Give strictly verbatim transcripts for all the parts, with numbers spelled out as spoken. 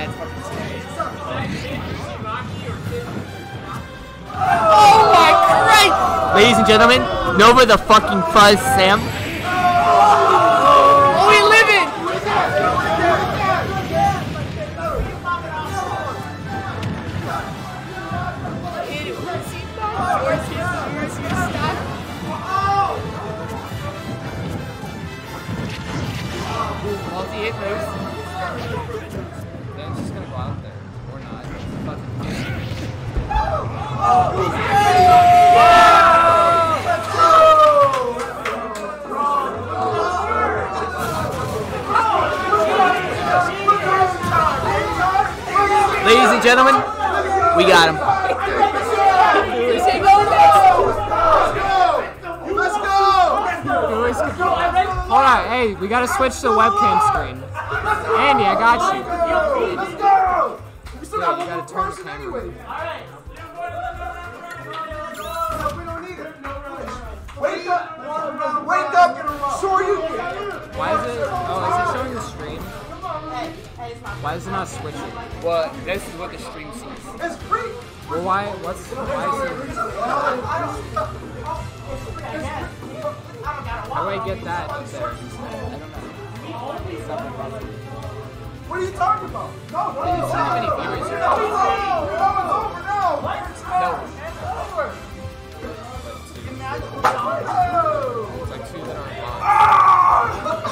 Yeah, it's fucking straight. Oh my Christ! Ladies and gentlemen, Nova the fucking Fuzz Sam. Oh, we live it! Multi-hit moves. Then it's just gonna go out there. Or not. Fucking ladies and gentlemen, we got him. Let's go! Let's go! Let's go! All right, hey, we gotta switch to the webcam screen. Andy, I got you. Let's go! We still got one more person anyway. All right. No, we don't need it. Wake up! Wake up! Show you. Why is it? Oh, is it showing the stream? Why is it not switching? Well, this is what the stream sees. It's free. Well, why? What's? Why is it? How do I get that? What are you talking about? No, no, no, have any viewers here. No, no, it's like two that are on. You didn't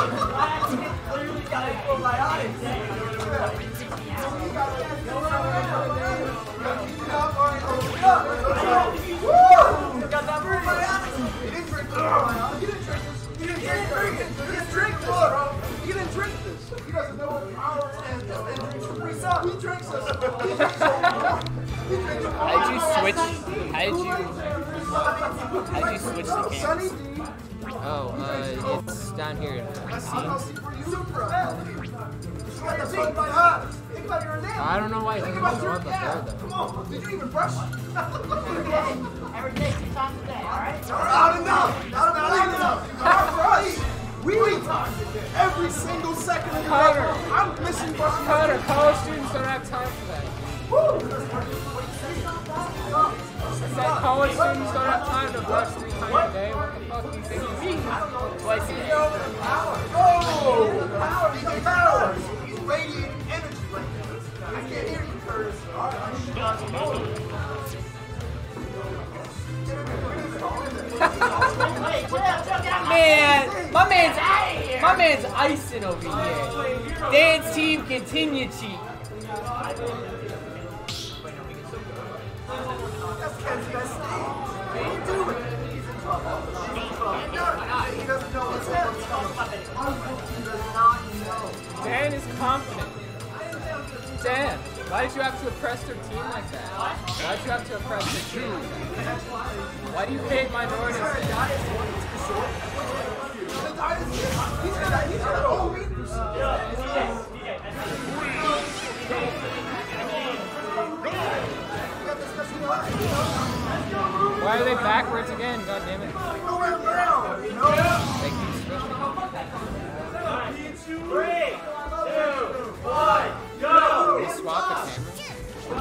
drink this, bro. You didn't drink this. You guys know what power and free stuff. He drinks us. How did you switch? How did you? How did you switch the games? Oh, uh, it's down here. I don't know why. Think about your hair. Come on. Did you even brush? Every day, two times a day. All right. Not enough. Not enough. We talk every single second of the hour. I'm missing brushing. Cutter, college students don't have time for that. Woo! I said college students don't have time to brush three times a day. What the fuck do you think you mean? Twice a day. Oh! Power! He's power! He's radiating energy right now. I can't hear you, Curtis. Alright, I should not know. Man! My man's out! My man's icing over here. Dance team continue cheat. Dan is confident. Dan, why did you have to oppress their team like that? Why did you have to oppress their team like that? Why do you hate minorities? He's gonna, he's gonna owe me. Why are they backwards again? God damn it. They keep switching. Three, two, one, go! They swap the camera.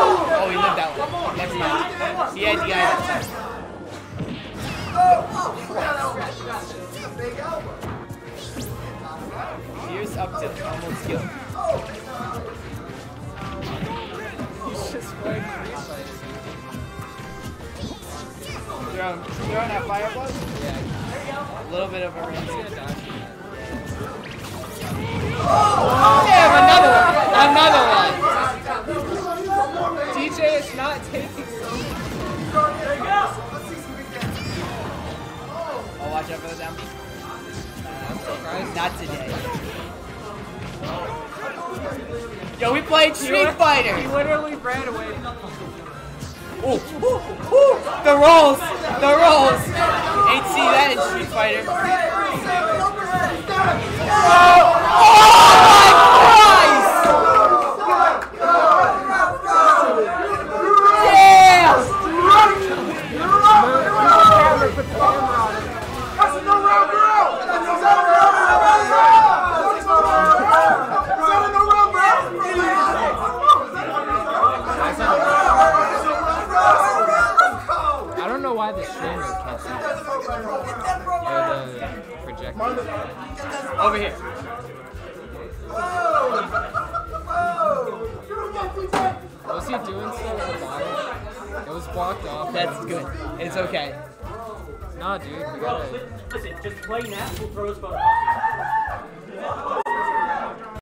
Here's up to normal skill. Um, see where that fire was? Yeah. A little bit of a range. Oh, they have another one! Another one! D J is not taking... Oh, watch out for the zombies. I'm surprised. Not today. Yo, we played Street Fighter! He literally ran away. Ooh, ooh, ooh, the rolls, the rolls. Ain't see that in Street Fighter. Oh, oh my Christ! Over here. Was he doing stuff with the bottle? It was blocked off. That's good. It's okay. Nah, dude. Bro, listen, just play now. We'll throw his phone off.